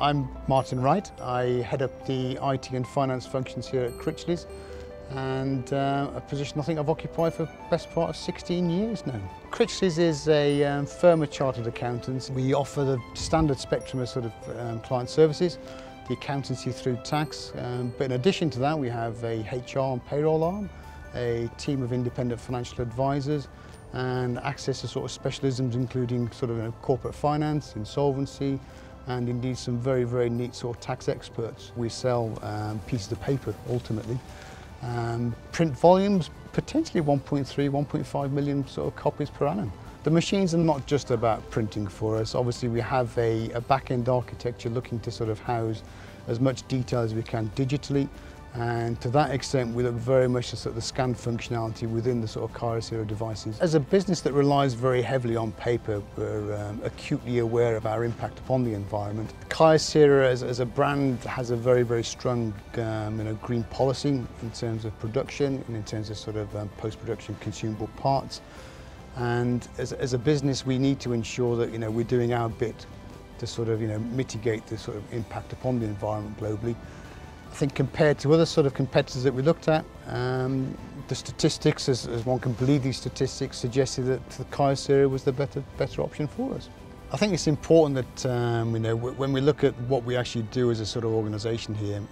I'm Martin Wright. I head up the IT and finance functions here at Critchley's, and a position I think I've occupied for the best part of 16 years now. Critchley's is a firm of chartered accountants. We offer the standard spectrum of sort of client services, the accountancy through tax, but in addition to that we have a HR and payroll arm, a team of independent financial advisors, and access to sort of specialisms including sort of corporate finance, insolvency, and indeed some very, very neat sort of tax experts. We sell pieces of paper ultimately. Print volumes, potentially 1.3, 1.5 million sort of copies per annum. The machines are not just about printing for us. Obviously we have a back-end architecture looking to sort of house as much detail as we can digitally, and to that extent we look very much at sort of the scan functionality within the sort of KYOCERA devices. As a business that relies very heavily on paper, we're acutely aware of our impact upon the environment. KYOCERA as a brand has a very, very strong green policy in terms of production and in terms of sort of post-production consumable parts, and as a business we need to ensure that we're doing our bit to sort of mitigate the sort of impact upon the environment globally. I think compared to other sort of competitors that we looked at, the statistics, as one can believe these statistics, suggested that the KYOCERA was the better option for us. I think it's important that when we look at what we actually do as a sort of organisation here,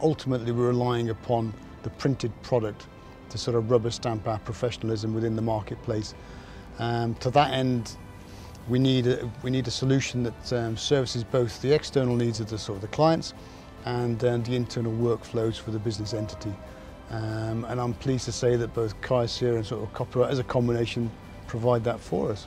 ultimately we're relying upon the printed product to sort of rubber stamp our professionalism within the marketplace. To that end, we need a solution that services both the external needs of the sort of the clients and the internal workflows for the business entity. And I'm pleased to say that both KYOCERA and sort of KOCERA as a combination provide that for us.